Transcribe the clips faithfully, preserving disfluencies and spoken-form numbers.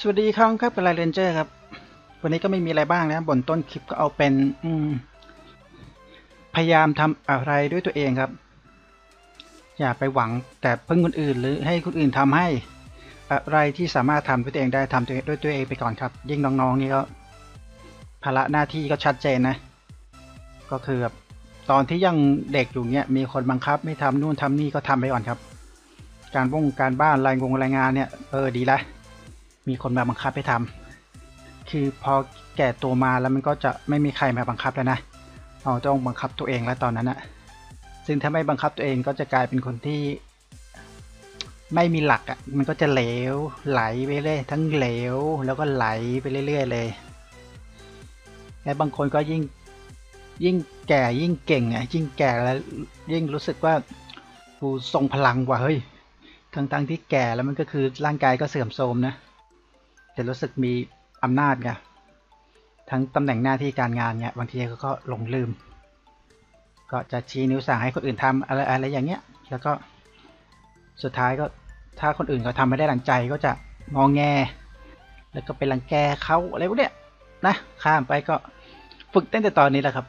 สวัสดีครับครับเป็นไลน์เรนเจอร์ครับวันนี้ก็ไม่มีอะไรบ้างนะบนต้นคลิปก็เอาเป็นอืมพยายามทำอะไรด้วยตัวเองครับอย่าไปหวังแต่เพิ่งคนอื่นหรือให้คนอื่นทำให้อะไรที่สามารถทำด้วยตัวเองได้ทำด้วยตัวเองไปก่อนครับยิ่งน้องๆนี่ก็ภาระหน้าที่ก็ชัดเจนนะก็คือแบบตอนที่ยังเด็กอยู่เนี้ยมีคนบังคับไม่ทำนู่นทำนี่ก็ทำไปก่อนครับการว่องการบ้านรายงงรายงานเนี่ยเออดีละมีคนมาบังคับให้ทำคือพอแก่ตัวมาแล้วมันก็จะไม่มีใครมาบังคับแล้วนะเราต้องบังคับตัวเองแล้วตอนนั้นนะซึ่งถ้าไม่บังคับตัวเองก็จะกลายเป็นคนที่ไม่มีหลักอ่ะมันก็จะเหลวไหลไปเรื่อยทั้งเหลวแล้วก็ไหลไปเรื่อยๆเลยและบางคนก็ยิ่งยิ่งแก่ยิ่งเก่งอ่ะยิ่งแก่แล้วยิ่งรู้สึกว่ากูทรงพลังกว่าเฮ้ยทั้งๆที่แก่แล้วมันก็คือร่างกายก็เสื่อมโทรมนะแต่รู้สึกมีอำนาจไงทั้งตำแหน่งหน้าที่การงานไงบางทีก็หลงลืมก็จะชี้นิ้วสั่งให้คนอื่นทำอะไรอะไรอย่างเงี้ยแล้วก็สุดท้ายก็ถ้าคนอื่นเขาทำไม่ได้ดังใจก็จะงอแงแล้วก็ไปรังแกเขาอะไรพวกเนี้ยนะข้ามไปก็ฝึกตั้งแต่ตอนนี้แหละครับ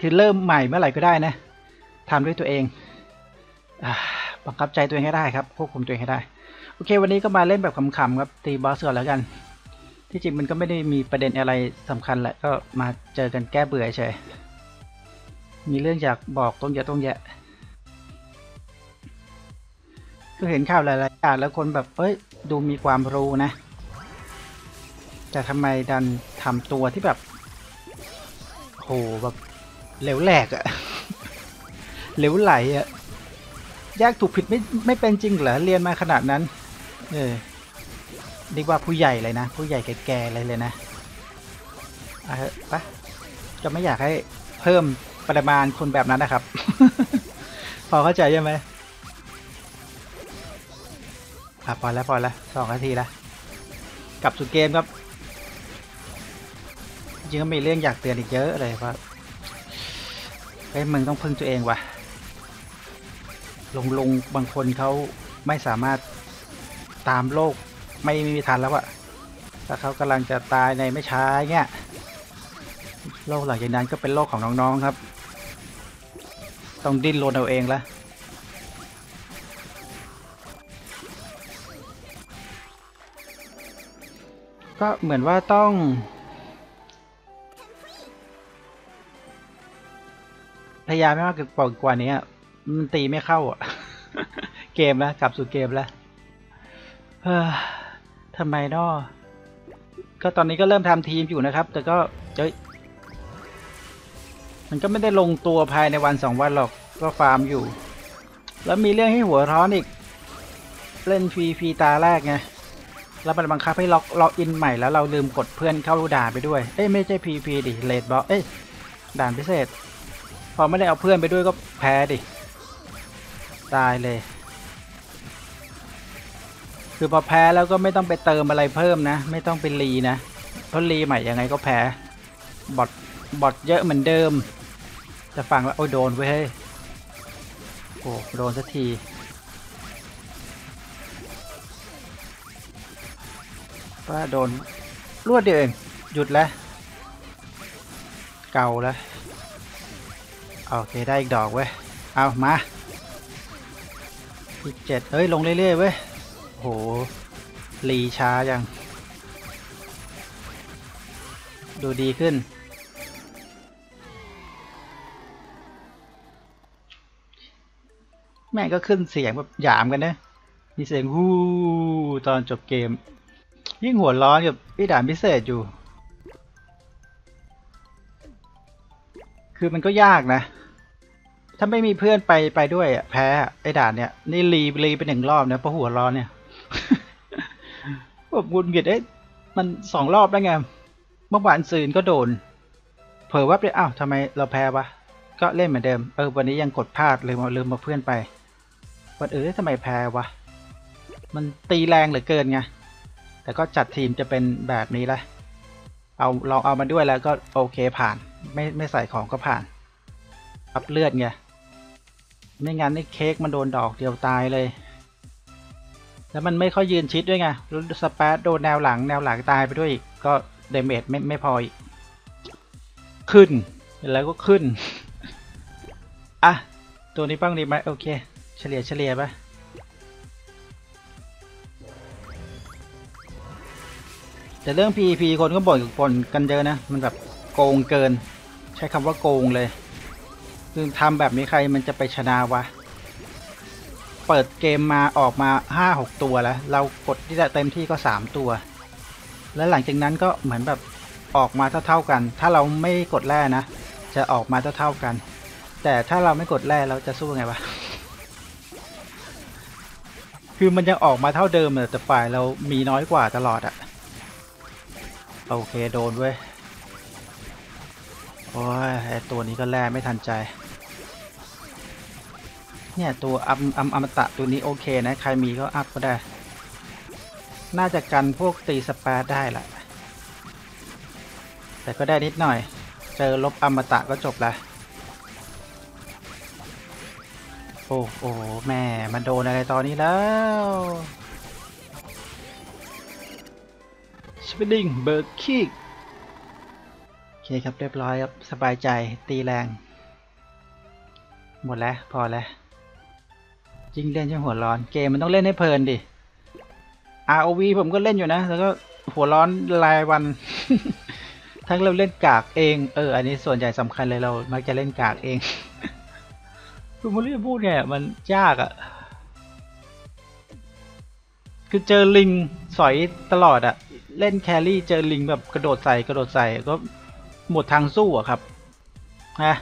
คือเริ่มใหม่เมื่อไหร่ก็ได้นะทำด้วยตัวเองบังคับใจตัวเองให้ได้ครับควบคุมตัวเองให้ได้โอเควันนี้ก็มาเล่นแบบขำๆครับตีบอสก่อนแล้วกันที่จริงมันก็ไม่ได้มีประเด็นอะไรสำคัญแหละก็มาเจอกันแก้เบื่อเฉยมีเรื่องอยากบอกต้องแยะต้องแยะก็เห็นข่าวหลายๆอย่างแล้วคนแบบเอ้ยดูมีความรู้นะแต่ทำไมดันทำตัวที่แบบโหแบบเหลวแหลกอะ เหลวไหลอะแยกถูกผิดไม่ไม่เป็นจริงเหรอเรียนมาขนาดนั้นเออดีกว่าผู้ใหญ่เลยนะผู้ใหญ่แก่ๆเลยเลยนะอ่ะปะจะไม่อยากให้เพิ่มปริมาณคนแบบนั้นนะครับ พอเข้าใจใช่ไหมอ่ะพอแล้วพอแล้วสองนาทีแล้วกลับสู่เกมครับจริงก็มีเรื่องอยากเตือนอีกเยอะเลยเพราะเฮ้ยมึงต้องพึ่งตัวเองว่ะลงลงบางคนเขาไม่สามารถตามโลกไม่มีทันแล้วอะถ้าเขากำลังจะตายในไม่ช้าเงี้ยโลกหลังจากนั้นก็เป็นโลกของน้องๆครับต้องดิ้นรนเอาเองละก็เหมือนว่าต้องพยายามไม่มากกว่านี้มันตีไม่เข้าอ่ะเกมแล้วกลับสู่เกมแล้วเฮ้อทำไมเนาะก็ตอนนี้ก็เริ่มทำทีมอยู่นะครับแต่ก็เฮ้ยมันก็ไม่ได้ลงตัวภายในวันสองวันหรอกก็ฟาร์มอยู่แล้วมีเรื่องให้หัวร้อนอีกเล่นฟรีฟรีตาแรกไงแล้วมันบังคับให้ล็อกล็อกอินใหม่แล้วเราลืมกดเพื่อนเข้าด่านไปด้วยเอ้ยไม่ใช่พีพีดิเลดบอสเอ้ยด่านพิเศษพอไม่ได้เอาเพื่อนไปด้วยก็แพ้ดิตายเลยคือพอแพ้แล้วก็ไม่ต้องไปเติมอะไรเพิ่มนะไม่ต้องไปรีนะเพราะรีใหม่ยังไงก็แพ้บอทบอทเยอะเหมือนเดิมจะฟังแล้วโอ้โดนเว้ยโอ้โดนสักทีว่าโดนรวดเดียวเองหยุดแล้วเก่าแล้วโอเคได้อีกดอกเว้ยเอามาอีกเจ็ดเฮ้ยลงเรื่อยๆเว้ยโหรีช้ายังดูดีขึ้นแม่ก็ขึ้นเสียงแบบหยามกันนะมีเสียงฮู้ตอนจบเกมยิ่งหัวร้อนกับพี่ด่านพิเศษอยู่คือมันก็ยากนะถ้าไม่มีเพื่อนไปไปด้วยอ่ะแพ้ไอ้ด่านเนี่ยนี่รีรีไปหนึ่งรอบนะเพราะหัวร้อนเนี่ยแบบบุญเกียรติเอ๊ะมันสองรอบแล้วไงเมื่อวานซืนก็โดนเผลอว่าไปอ้าวทำไมเราแพ้วะก็เล่นเหมือนเดิมเออวันนี้ยังกดพลาดเลยมาลืมมาเพื่อนไปวันเออทำไมแพ้วะมันตีแรงเหลือเกินไงแต่ก็จัดทีมจะเป็นแบบนี้แหละเอาลองเอามาด้วยแล้วก็โอเคผ่านไม่ไม่ใส่ของก็ผ่านอัพเลือดไงไม่งั้นไอ้เค้กมันโดนดอกเดียวตายเลย แล้วมันไม่ค่อยยืนชิดด้วยไงแล้วสปาร์ตโดนแนวหลังแนวหลังตายไปด้วยอีกก็เดเมจไม่ไม่พออีกขึ้นแล้วก็ขึ้นอ่ะตัวนี้บ้างดีไหมโอเคเฉลี่ยเฉลี่ยไปแต่เรื่อง พี อี พี คนก็บ่นบ่นกันเยอะนะมันแบบโกงเกินใช้คำว่าโกงเลยคือทำแบบนี้ใครมันจะไปชนะวะเปิดเกมมาออกมา ห้าหก ตัวแล้วเรากดที่จะเต็มที่ก็สามตัวแล้วหลังจากนั้นก็เหมือนแบบออกมาเท่าๆกันถ้าเราไม่กดแร่นะจะออกมาเท่าๆกันแต่ถ้าเราไม่กดแร่เราจะสู้ไงวะคือมันยังออกมาเท่าเดิมแต่ฝ่ายเรามีน้อยกว่าตลอดอะโอเคโดนเว้ยโอ้ยไอตัวนี้ก็แล่ไม่ทันใจเนี่ยตัวอัมอัมอมตะตัวนี้โอเคนะใครมีก็อัพก็ได้น่าจะกันพวกตีสปาร์ได้แหละแต่ก็ได้นิดหน่อยเจอลบอมตะก็จบละโอ้โหแม่มันโดนอะไรตอนนี้แล้วสปินดิ้งเบิร์กคิกโอเคครับเรียบร้อยครับสบายใจตีแรงหมดแล้วพอแล้วจริงเล่นช่างหัวร้อนเกมมันต้องเล่นให้เพลินดิ อาร์ โอ วี ผมก็เล่นอยู่นะแล้วก็หัวร้อนรายวัน ทั้งเราเล่นกากเองเอออันนี้ส่วนใหญ่สำคัญเลยเรามักจะเล่นกากเอง คือมันเรื่องพูดไงมันยากอะคือเจอลิงสอยตลอดอะเล่นแครี่เจอลิงแบบกระโดดใส่กระโดดใส่ก็หมดทางสู้อะครับนะ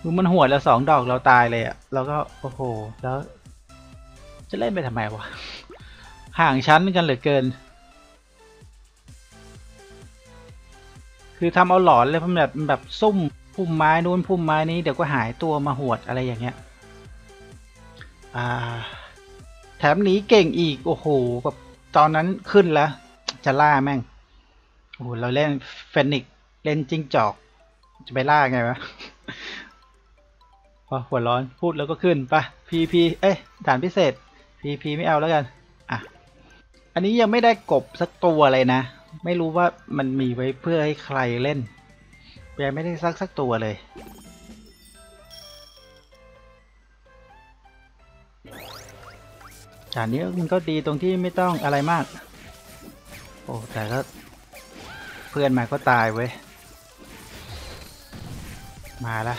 คือมันหัวแล้วสองดอกเราตายเลยอะเราก็โอ้โหแล้วจะเล่นไปทำไมวะห่างชั้นกันเหลือเกินคือทำเอาหลอนเลยเพราะแบบแบบซุ่มพุ่มไม้นู้นพุ่มไม้นี้เดี๋ยวก็หายตัวมาหวดอะไรอย่างเงี้ยอ่าแถมหนีเก่งอีกโอ้โหแบบตอนนั้นขึ้นแล้วจะล่าแม่งโอ้โหเราเล่นเฟนิกซ์เล่นจิ้งจอกจะไปล่าไงวะ พอหัวร้อนพูดแล้วก็ขึ้นปะ พี พี เอ้ยด่านพิเศษ พี พี ไม่เอาแล้วกันอ่ะอันนี้ยังไม่ได้กบสักตัวเลยนะไม่รู้ว่ามันมีไว้เพื่อให้ใครเล่นยังไม่ได้ซักสักตัวเลยด่านนี้มันก็ดีตรงที่ไม่ต้องอะไรมากโอ้แต่ก็เพื่อนมาก็ตายเว้ยมาละ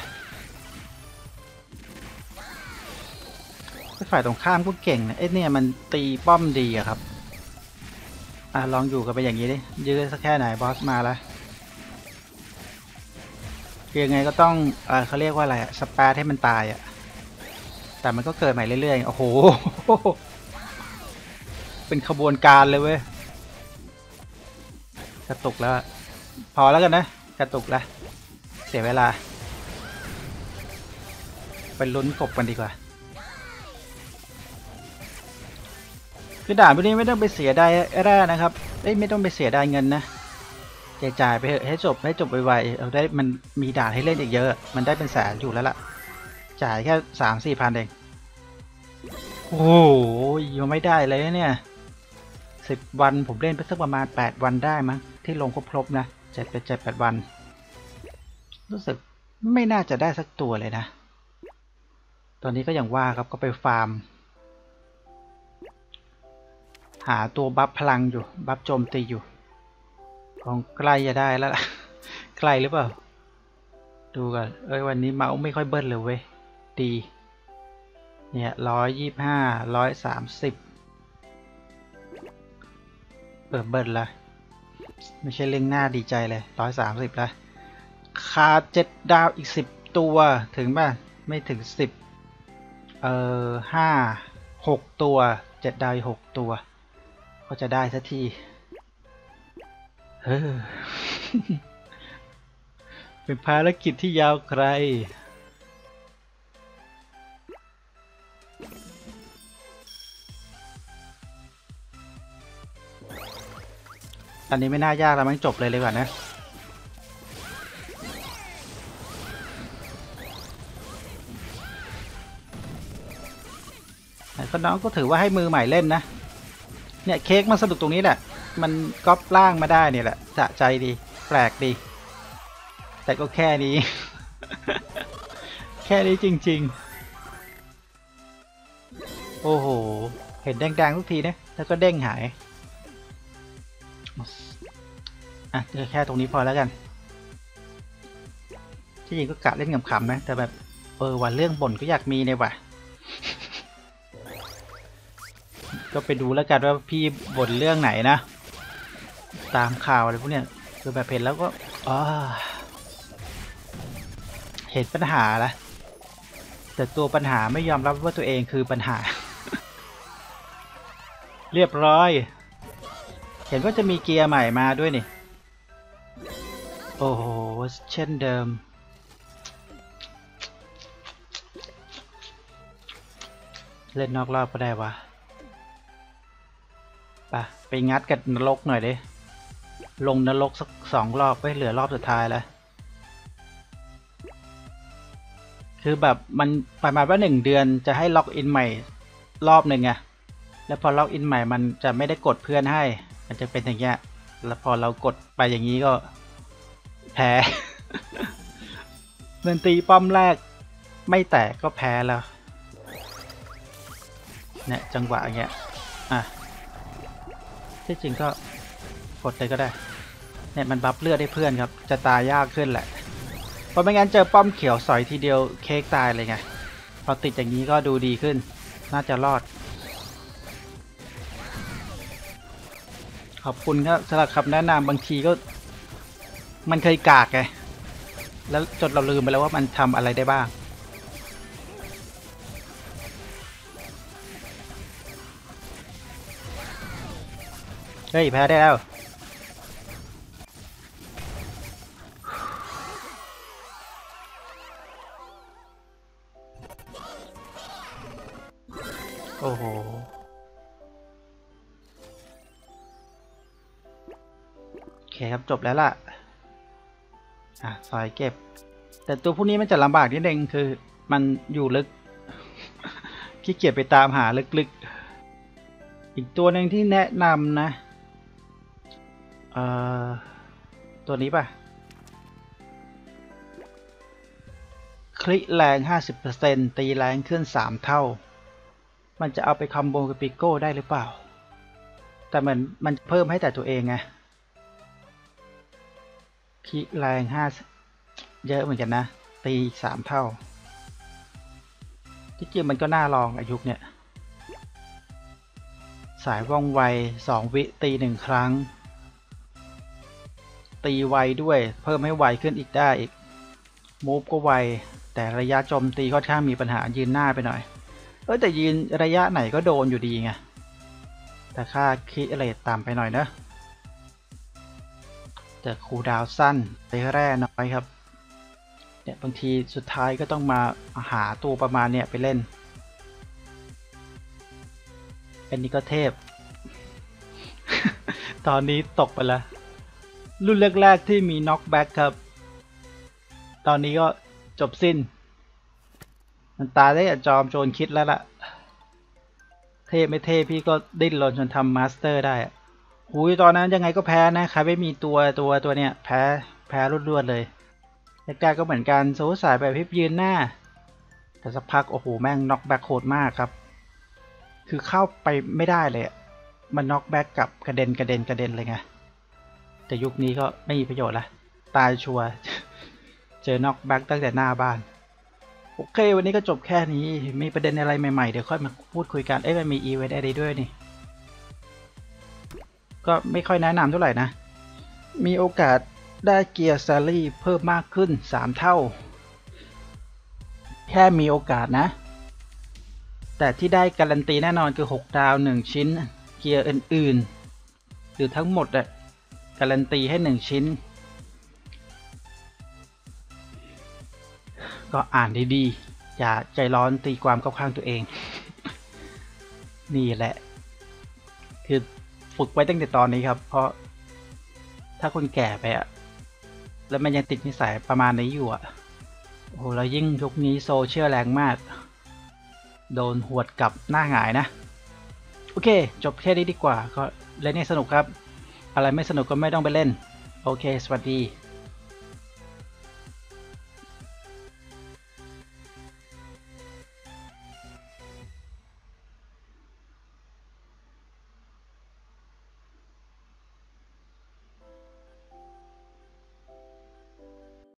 ฝ่ายตรงข้ามก็เก่งนะเอ๊ะเนี่ยมันตีป้อมดีอะครับอ่ะลองอยู่กันไปอย่างนี้ดิยื้อสักแค่ไหนบอสมาละคือยังไงก็ต้องเออเขาเรียกว่าอะไรอะสแปรให้มันตายอะแต่มันก็เกิดใหม่เรื่อยๆโอ้โหเป็นขบวนการเลยเว้ยกระตุกแล้วพอแล้วกันนะกระตุกแล้วเสียเวลาไปลุ้นกบกันดีกว่าคือด่านพวกนี้ไม่ต้องไปเสียดายแร่นะครับไม่ต้องไปเสียดายเงินนะจ่ายไปให้จบให้จบไวๆเอาได้มันมีด่านให้เล่นอีกเยอะมันได้เป็นแสนอยู่แล้วล่ะจ่ายแค่สามสี่พันเองโอ้ยยังไม่ได้เลยเนี่ยสิบวันผมเล่นไปสักประมาณแปดวันได้มั้งที่ลงครบๆนะเจ็ดไปเจ็ดแปดวันรู้สึกไม่น่าจะได้สักตัวเลยนะตอนนี้ก็อย่างว่าครับก็ไปฟาร์มหาตัวบัฟพลังอยู่บัฟโจมตีอยู่ของใกล้จะได้แล้วล่ะใกล้หรือเปล่าดูกันเอ้ยวันนี้เมาไม่ค่อยเบิ้ลเลยเว้ยดีเนี่ยร้อยยี่สิบห้าร้อยสามสิบเปิดเบิ้ลละไม่ใช่เรื่องหน้าดีใจเลยร้อยสามสิบละขาดเจ็ดดาวอีกสิบตัวถึงป่ะไม่ถึงสิบเออห้าหกตัวเจ็ดดาวหกตัวก็จะได้สักทีเฮ้อ เป็นภารกิจที่ยาวไกลอันนี้ไม่น่ายากแล้วมันจบเลยเลยกว่านะก็น้องก็ถือว่าให้มือใหม่เล่นนะ เนี่ยเค้กมันสนุกตรงนี้แหละมันก๊อปล่างมาได้เนี่ยแหละสะใจดีแปลกดีแต่ก็แค่นี้ แค่นี้จริงๆโอ้โหเห็นแดงๆทุกทีนะแล้วก็เด้งหายอ่ะแค่ตรงนี้พอแล้วกันที่จริงก็กะเล่นขำๆนะแต่แบบเออว่าเรื่องบ่นก็อยากมีเนี่ยว่ะก็ไปดูแล้วกันว่าพี่บ่นเรื่องไหนนะตามข่าวอะไรพวกเนี้ยคือแบบเห็นแล้วก็อ๋อเห็นปัญหาละแต่ตัวปัญหาไม่ยอมรับว่าตัวเองคือปัญหา เรียบร้อยเห็นว่าจะมีเกียร์ใหม่มาด้วยนี่โอ้โหเช่นเดิมเล่นนอกรอบก็ได้วะไปไปงัดกับนรกหน่อยดิลงนรกสักสองรอบไว้เหลือรอบสุดท้ายแล้วคือแบบมันประมาณว่าหนึ่งเดือนจะให้ล็อกอินใหม่รอบหนึ่งไงแล้วพอล็อกอินใหม่มันจะไม่ได้กดเพื่อนให้มันจะเป็นอย่างเงี้ยแล้วพอเรากดไปอย่างนี้ก็แพ้ เดินตีป้อมแรกไม่แตกก็แพ้แล้วเนี่ยจังหวะอย่างเงี้ยอ่ะที่จริงก็กดเลยก็ได้เนี่ยมันบัฟเลือดให้เพื่อนครับจะตายยากขึ้นแหละเพราะไม่งั้นเจอป้อมเขียวสอยทีเดียวเค้กตายเลยไงพอติดอย่างนี้ก็ดูดีขึ้นน่าจะรอดขอบคุณครับสำหรับคำแนะนำบางทีก็มันเคยกากไงแล้วจนเราลืมไปแล้วว่ามันทำอะไรได้บ้างเฮ้ยแพ้ได้แล้วโอ้โหโอเคครับจบแล้วล่ะอ่ะซอยเก็บแต่ตัวพวกนี้มันจะลำบากนิดนึงคือมันอยู่ลึก ขี้เกียจไปตามหาลึกๆอีกตัวหนึ่งที่แนะนำนะเอ่อตัวนี้ป่ะคลิกแรง ห้าสิบเปอร์เซ็นต์ ตีแรงขึ้นสามเท่ามันจะเอาไปคอมโบกับปิโก้ได้หรือเปล่าแต่มันมันเพิ่มให้แต่ตัวเองไงคลิกแรงห้าเยอะเหมือนกันนะตีสามเท่าที่จริงมันก็น่าลองอายุเนี่ยสายว่องไวสองวิตีหนึ่งครั้งตีไวด้วยเพิ่มให้ไวขึ้นอีกได้อีกมูฟก็ไวแต่ระยะโจมตีค่อนข้างมีปัญหายืนหน้าไปหน่อยเออแต่ยืนระยะไหนก็โดนอยู่ดีไงแต่ค่าคิเรตต่ำไปหน่อยนะแต่คูลดาวน์สั้นไปแร่น้อยครับเนี่ยบางทีสุดท้ายก็ต้องมาหาตัวประมาณเนี่ยไปเล่นอันนี้ก็เทพ ตอนนี้ตกไปแล้วรุ่นแรกๆที่มีน็อกแบ็กครับตอนนี้ก็จบสิ้นมันตายได้กับจอมโจรคิดแล้วล่ะเทพไม่เทพพี่ก็ดิ้นรนจนทำมาสเตอร์ได้หูยตอนนั้นยังไงก็แพ้นะใครไม่มีตัวตัวตัวเนี้ยแพ้แพ้รวดๆเลยแรกๆก็เหมือนกันสู้สายแบบพิบยืนหน้าแต่สักพักโอ้โหแม่งน็อกแบ็กโคตรมากครับคือเข้าไปไม่ได้เลยมันน็อกแบ็กกับกระเด็นกระเด็นกระเด็นเลยไงแต่ยุคนี้ก็ไม่มีประโยชน์ละตายชัวร์ เจอน็อกแบ็กตั้งแต่หน้าบ้านโอเควันนี้ก็จบแค่นี้มีประเด็นอะไรใหม่ๆเดี๋ยวค่อยมาพูดคุยกันเอ้ยมันมีอีเวนต์อะไรด้วยนี่ก็ไม่ค่อยแนะนำเท่าไหร่นะมีโอกาสได้เกียร์ซารี่เพิ่มมากขึ้นสามเท่าแค่มีโอกาสนะแต่ที่ได้การันตีแน่นอนคือหกดาวหนึ่งชิ้นเกียร์อื่นๆหรือทั้งหมดอะการันตีให้หนึ่งชิ้นก็อ่านดีๆอย่าใจร้อนตีความเข้าข้างตัวเอง นี่แหละคือฝึกไว้ตั้งแต่ตอนนี้ครับเพราะถ้าคนแก่ไปอะแล้วมันยังติดนิสัยประมาณนี้อยู่อะโอ้โหแล้วยิ่งยุคนี้โซเชียลแรงมากโดนหวดกลับหน้าหงายนะ เคจบแค่นี้ดีกว่าก็เล่นให้สนุกครับอะไรไม่สนุกก็ไม่ต้องไปเล่นโอเคสวัสดี